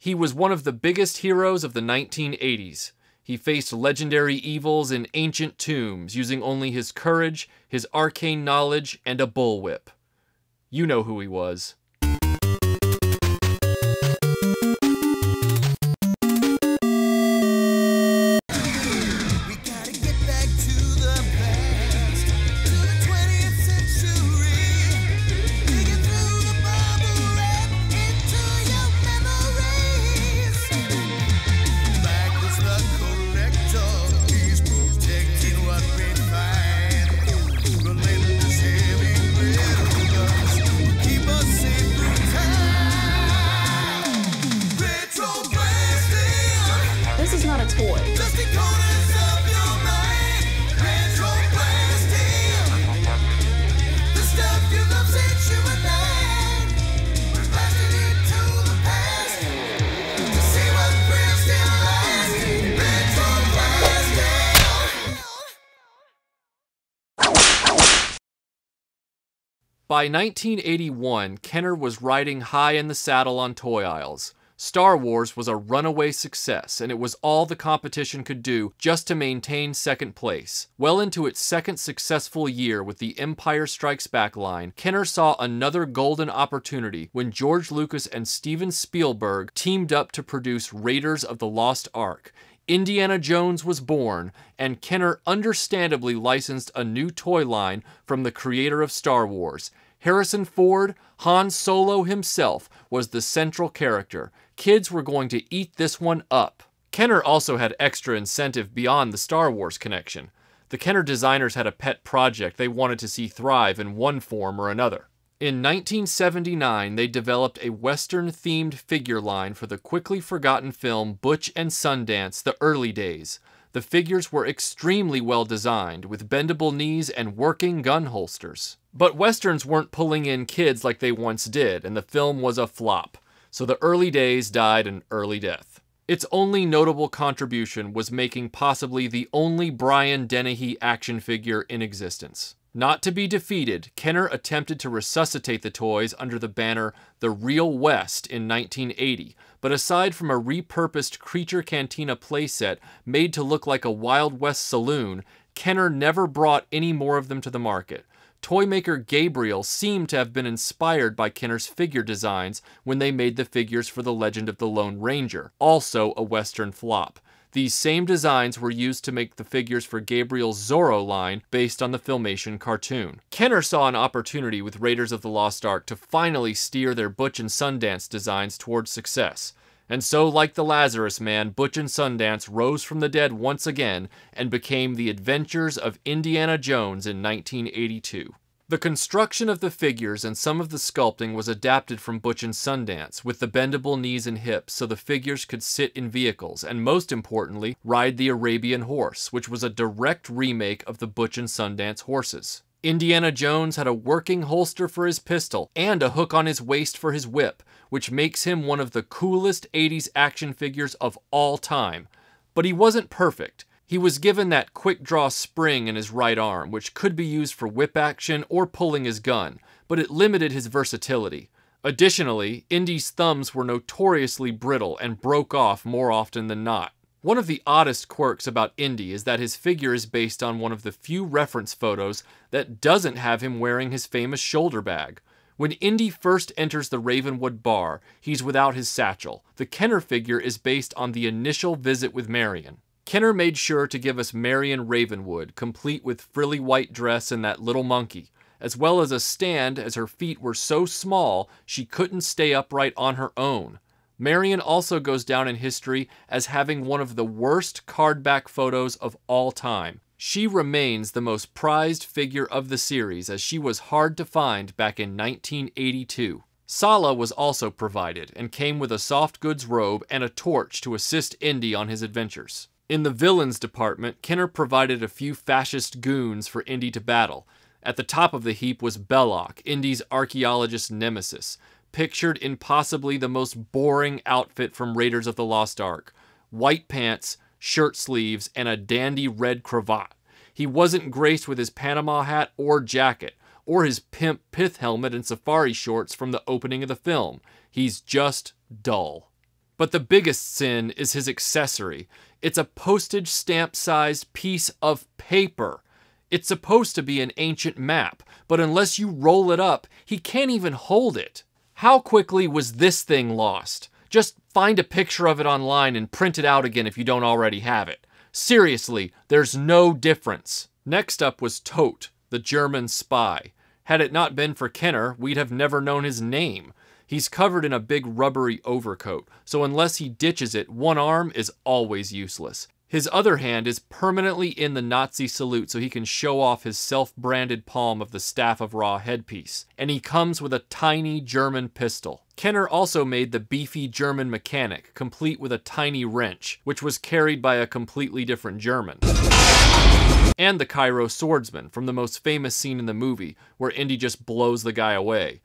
He was one of the biggest heroes of the 1980s. He faced legendary evils in ancient tombs, using only his courage, his arcane knowledge, and a bullwhip. You know who he was. By 1981, Kenner was riding high in the saddle on toy aisles. Star Wars was a runaway success, and it was all the competition could do just to maintain second place. Well into its second successful year with the Empire Strikes Back line, Kenner saw another golden opportunity when George Lucas and Steven Spielberg teamed up to produce Raiders of the Lost Ark. Indiana Jones was born, and Kenner understandably licensed a new toy line from the creator of Star Wars. Harrison Ford, Han Solo himself, was the central character. Kids were going to eat this one up. Kenner also had extra incentive beyond the Star Wars connection. The Kenner designers had a pet project they wanted to see thrive in one form or another. In 1979, they developed a Western-themed figure line for the quickly forgotten film Butch and Sundance: The Early Days. The figures were extremely well designed, with bendable knees and working gun holsters. But Westerns weren't pulling in kids like they once did, and the film was a flop. So The Early Days died an early death. Its only notable contribution was making possibly the only Brian Dennehy action figure in existence. Not to be defeated, Kenner attempted to resuscitate the toys under the banner The Real West in 1980, but aside from a repurposed Creature Cantina playset made to look like a Wild West saloon, Kenner never brought any more of them to the market. Toymaker Gabriel seemed to have been inspired by Kenner's figure designs when they made the figures for The Legend of the Lone Ranger, also a Western flop. These same designs were used to make the figures for Gabriel's Zorro line based on the Filmation cartoon. Kenner saw an opportunity with Raiders of the Lost Ark to finally steer their Butch and Sundance designs towards success. And so, like the Lazarus Man, Butch and Sundance rose from the dead once again and became the Adventures of Indiana Jones in 1982. The construction of the figures and some of the sculpting was adapted from Butch and Sundance, with the bendable knees and hips so the figures could sit in vehicles, and most importantly, ride the Arabian horse, which was a direct remake of the Butch and Sundance horses. Indiana Jones had a working holster for his pistol and a hook on his waist for his whip, which makes him one of the coolest 80s action figures of all time. But he wasn't perfect. He was given that quick-draw spring in his right arm, which could be used for whip action or pulling his gun, but it limited his versatility. Additionally, Indy's thumbs were notoriously brittle and broke off more often than not. One of the oddest quirks about Indy is that his figure is based on one of the few reference photos that doesn't have him wearing his famous shoulder bag. When Indy first enters the Ravenwood bar, he's without his satchel. The Kenner figure is based on the initial visit with Marion. Kenner made sure to give us Marion Ravenwood, complete with frilly white dress and that little monkey, as well as a stand, as her feet were so small she couldn't stay upright on her own. Marion also goes down in history as having one of the worst cardback photos of all time. She remains the most prized figure of the series, as she was hard to find back in 1982. Sallah was also provided and came with a soft goods robe and a torch to assist Indy on his adventures. In the villains department, Kenner provided a few fascist goons for Indy to battle. At the top of the heap was Belloq, Indy's archaeologist nemesis, pictured in possibly the most boring outfit from Raiders of the Lost Ark: white pants, shirt sleeves, and a dandy red cravat. He wasn't graced with his Panama hat or jacket, or his pimp pith helmet and safari shorts from the opening of the film. He's just dull. But the biggest sin is his accessory. It's a postage stamp-sized piece of paper. It's supposed to be an ancient map, but unless you roll it up, he can't even hold it. How quickly was this thing lost? Just find a picture of it online and print it out again if you don't already have it. Seriously, there's no difference. Next up was Toht, the German spy. Had it not been for Kenner, we'd have never known his name. He's covered in a big rubbery overcoat, so unless he ditches it, one arm is always useless. His other hand is permanently in the Nazi salute so he can show off his self-branded palm of the Staff of Ra headpiece, and he comes with a tiny German pistol. Kenner also made the beefy German mechanic, complete with a tiny wrench, which was carried by a completely different German. And the Cairo swordsman from the most famous scene in the movie, where Indy just blows the guy away.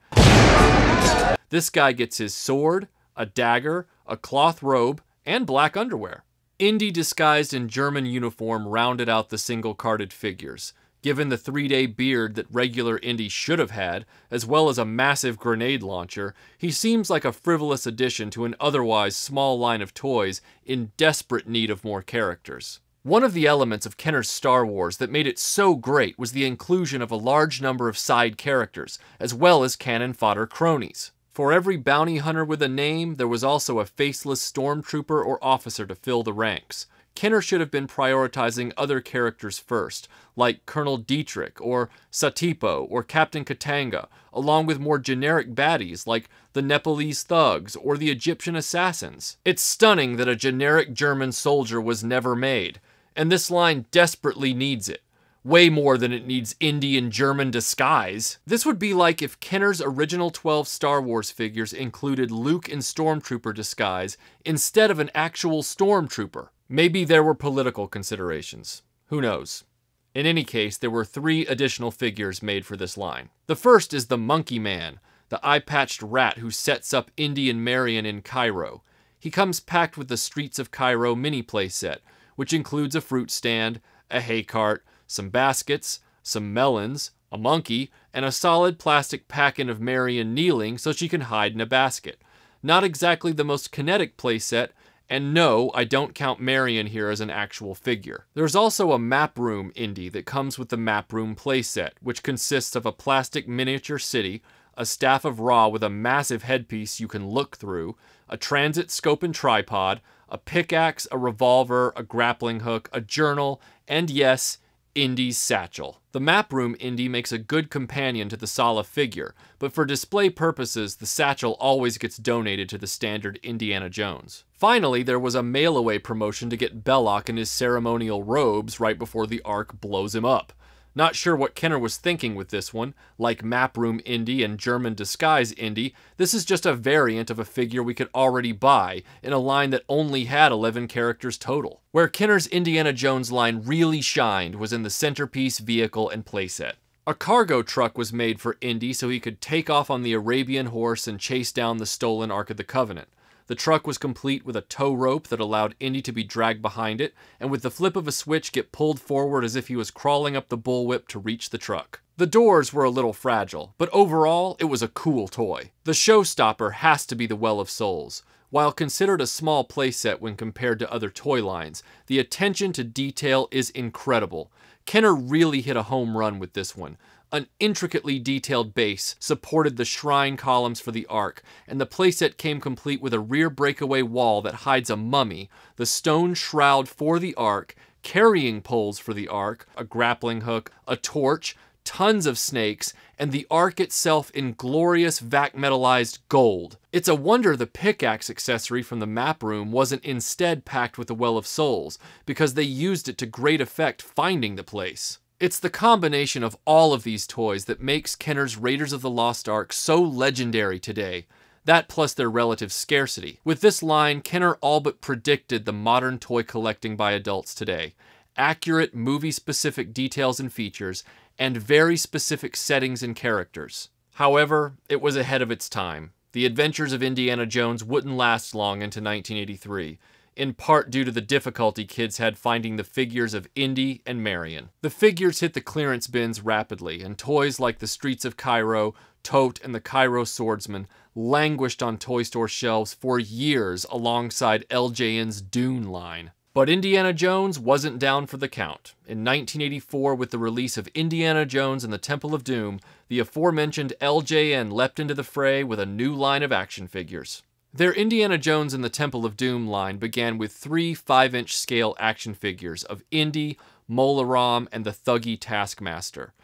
This guy gets his sword, a dagger, a cloth robe, and black underwear. Indy disguised in German uniform rounded out the single-carded figures. Given the three-day beard that regular Indy should have had, as well as a massive grenade launcher, he seems like a frivolous addition to an otherwise small line of toys in desperate need of more characters. One of the elements of Kenner's Star Wars that made it so great was the inclusion of a large number of side characters, as well as cannon fodder cronies. For every bounty hunter with a name, there was also a faceless stormtrooper or officer to fill the ranks. Kenner should have been prioritizing other characters first, like Colonel Dietrich or Satipo or Captain Katanga, along with more generic baddies like the Nepalese thugs or the Egyptian assassins. It's stunning that a generic German soldier was never made. And this line desperately needs it. Way more than it needs Indian German disguise. This would be like if Kenner's original 12 Star Wars figures included Luke in Stormtrooper disguise instead of an actual Stormtrooper. Maybe there were political considerations. Who knows? In any case, there were 3 additional figures made for this line. The first is the Monkey Man, the eye-patched rat who sets up Indy and Marion in Cairo. He comes packed with the Streets of Cairo mini-play set, which includes a fruit stand, a hay cart, some baskets, some melons, a monkey, and a solid plastic packet of Marion kneeling so she can hide in a basket. Not exactly the most kinetic playset, and no, I don't count Marion here as an actual figure. There's also a Map Room Indy that comes with the Map Room playset, which consists of a plastic miniature city, a Staff of Ra with a massive headpiece you can look through, a transit scope and tripod, a pickaxe, a revolver, a grappling hook, a journal, and yes, Indy's satchel. The Map Room Indy makes a good companion to the Sallah figure, but for display purposes, the satchel always gets donated to the standard Indiana Jones. Finally, there was a mail-away promotion to get Belloq in his ceremonial robes right before the Ark blows him up. Not sure what Kenner was thinking with this one. Like Map Room Indy and German Disguise Indy, this is just a variant of a figure we could already buy in a line that only had 11 characters total. Where Kenner's Indiana Jones line really shined was in the centerpiece, vehicle, and playset. A cargo truck was made for Indy so he could take off on the Arabian horse and chase down the stolen Ark of the Covenant. The truck was complete with a tow rope that allowed Indy to be dragged behind it, and with the flip of a switch get pulled forward as if he was crawling up the bullwhip to reach the truck. The doors were a little fragile, but overall, it was a cool toy. The showstopper has to be the Well of Souls. While considered a small playset when compared to other toy lines, the attention to detail is incredible. Kenner really hit a home run with this one. An intricately detailed base supported the shrine columns for the Ark, and the playset came complete with a rear breakaway wall that hides a mummy, the stone shroud for the Ark, carrying poles for the Ark, a grappling hook, a torch, tons of snakes, and the Ark itself in glorious vac-metalized gold. It's a wonder the pickaxe accessory from the Map Room wasn't instead packed with the Well of Souls, because they used it to great effect finding the place. It's the combination of all of these toys that makes Kenner's Raiders of the Lost Ark so legendary today, that plus their relative scarcity. With this line, Kenner all but predicted the modern toy collecting by adults today. Accurate, movie-specific details and features, and very specific settings and characters. However, it was ahead of its time. The Adventures of Indiana Jones wouldn't last long into 1983. in part due to the difficulty kids had finding the figures of Indy and Marion. The figures hit the clearance bins rapidly, and toys like the Streets of Cairo, Toht, and the Cairo Swordsman languished on toy store shelves for years alongside LJN's Dune line. But Indiana Jones wasn't down for the count. In 1984, with the release of Indiana Jones and the Temple of Doom, the aforementioned LJN leapt into the fray with a new line of action figures. Their Indiana Jones and the Temple of Doom line began with three 5-inch scale action figures of Indy, Mola Ram, and the Thuggee Taskmaster.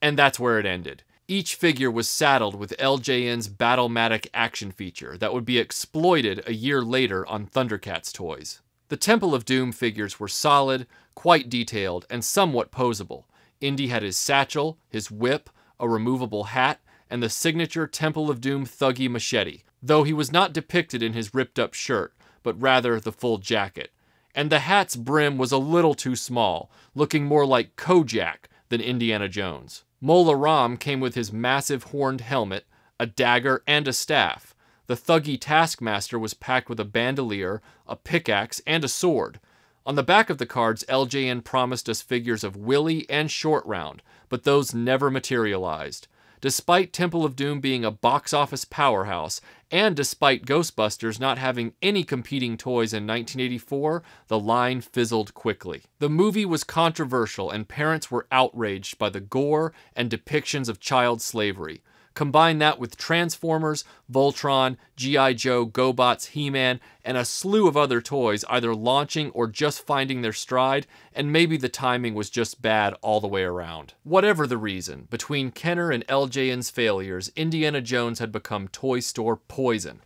And that's where it ended. Each figure was saddled with LJN's Battlematic action feature that would be exploited a year later on Thundercats toys. The Temple of Doom figures were solid, quite detailed, and somewhat poseable. Indy had his satchel, his whip, a removable hat, and the signature Temple of Doom Thuggee machete, though he was not depicted in his ripped-up shirt, but rather the full jacket. And the hat's brim was a little too small, looking more like Kojak than Indiana Jones. Mola Ram came with his massive horned helmet, a dagger, and a staff. The Thuggee Taskmaster was packed with a bandolier, a pickaxe, and a sword. On the back of the cards, LJN promised us figures of Willie and Short Round, but those never materialized. Despite Temple of Doom being a box office powerhouse, and despite Ghostbusters not having any competing toys in 1984, the line fizzled quickly. The movie was controversial, and parents were outraged by the gore and depictions of child slavery. Combine that with Transformers, Voltron, G.I. Joe, GoBots, He-Man, and a slew of other toys either launching or just finding their stride, and maybe the timing was just bad all the way around. Whatever the reason, between Kenner and LJN's failures, Indiana Jones had become toy store poison.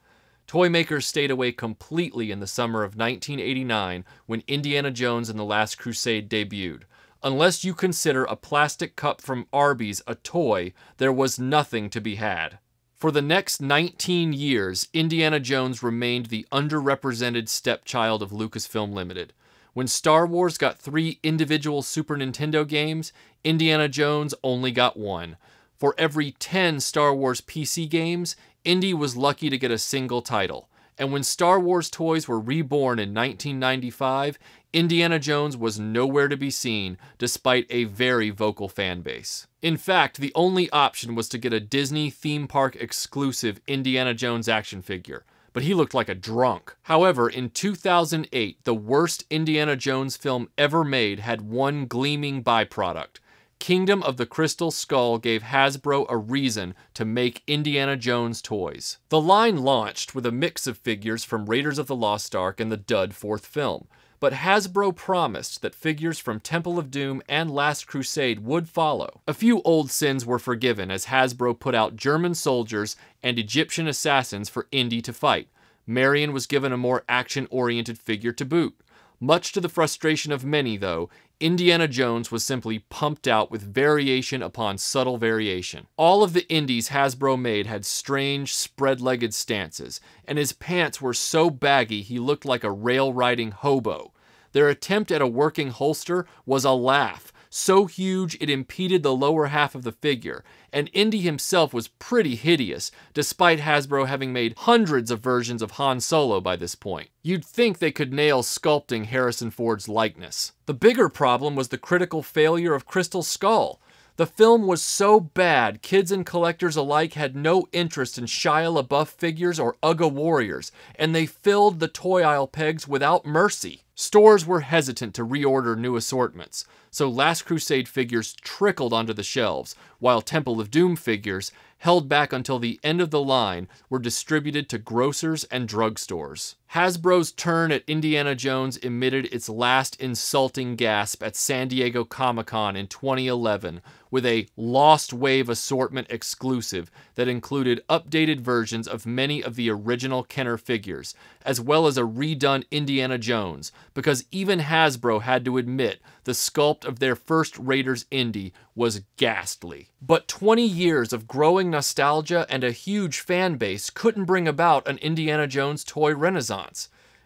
Toy makers stayed away completely in the summer of 1989 when Indiana Jones and the Last Crusade debuted. Unless you consider a plastic cup from Arby's a toy, there was nothing to be had. For the next 19 years, Indiana Jones remained the underrepresented stepchild of Lucasfilm Limited. When Star Wars got 3 individual Super Nintendo games, Indiana Jones only got 1. For every 10 Star Wars PC games, Indy was lucky to get a single title. And when Star Wars toys were reborn in 1995, Indiana Jones was nowhere to be seen, despite a very vocal fan base. In fact, the only option was to get a Disney theme park exclusive Indiana Jones action figure, but he looked like a drunk. However, in 2008, the worst Indiana Jones film ever made had one gleaming byproduct. Kingdom of the Crystal Skull gave Hasbro a reason to make Indiana Jones toys. The line launched with a mix of figures from Raiders of the Lost Ark and the dud 4th film, but Hasbro promised that figures from Temple of Doom and Last Crusade would follow. A few old sins were forgiven as Hasbro put out German soldiers and Egyptian assassins for Indy to fight. Marion was given a more action-oriented figure to boot. Much to the frustration of many, though, Indiana Jones was simply pumped out with variation upon subtle variation. All of the Indies Hasbro made had strange, spread-legged stances, and his pants were so baggy he looked like a rail-riding hobo. Their attempt at a working holster was a laugh, so huge it impeded the lower half of the figure, and Indy himself was pretty hideous, despite Hasbro having made hundreds of versions of Han Solo by this point. You'd think they could nail sculpting Harrison Ford's likeness. The bigger problem was the critical failure of Crystal Skull. The film was so bad, kids and collectors alike had no interest in Shia LaBeouf figures or Uga warriors, and they filled the toy aisle pegs without mercy. Stores were hesitant to reorder new assortments, so Last Crusade figures trickled onto the shelves, while Temple of Doom figures, held back until the end of the line, were distributed to grocers and drugstores. Hasbro's turn at Indiana Jones emitted its last insulting gasp at San Diego Comic-Con in 2011 with a Lost Wave assortment exclusive that included updated versions of many of the original Kenner figures, as well as a redone Indiana Jones, because even Hasbro had to admit the sculpt of their first Raiders Indy was ghastly. But 20 years of growing nostalgia and a huge fan base couldn't bring about an Indiana Jones toy renaissance.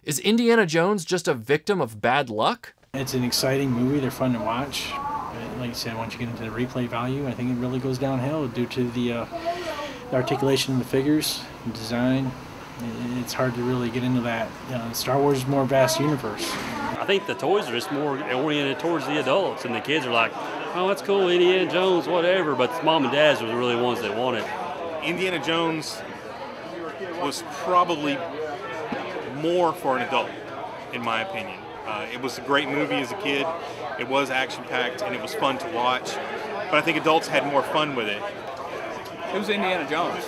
Is Indiana Jones just a victim of bad luck? It's an exciting movie, they're fun to watch. Like you said, once you get into the replay value, I think it really goes downhill due to the articulation of the figures, design, It's hard to really get into that. You know, Star Wars is a more vast universe. I think the toys are just more oriented towards the adults, and the kids are like, oh, that's cool, Indiana Jones, whatever, but mom and dads were really the ones that wanted. Indiana Jones was probably more for an adult, in my opinion. It was a great movie as a kid, it was action-packed, and it was fun to watch, but I think adults had more fun with it. It was Indiana Jones.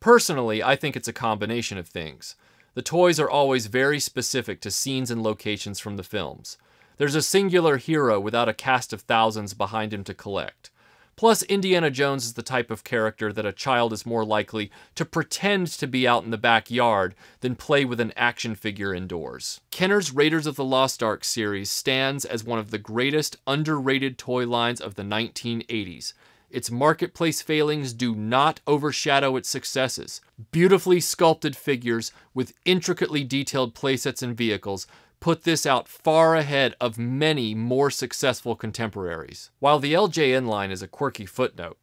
Personally, I think it's a combination of things. The toys are always very specific to scenes and locations from the films. There's a singular hero without a cast of thousands behind him to collect. Plus, Indiana Jones is the type of character that a child is more likely to pretend to be out in the backyard than play with an action figure indoors. Kenner's Raiders of the Lost Ark series stands as one of the greatest underrated toy lines of the 1980s. Its marketplace failings do not overshadow its successes. Beautifully sculpted figures with intricately detailed playsets and vehicles put this out far ahead of many more successful contemporaries. While the LJN line is a quirky footnote,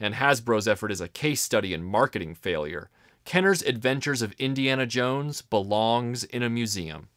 and Hasbro's effort is a case study in marketing failure, Kenner's Adventures of Indiana Jones belongs in a museum.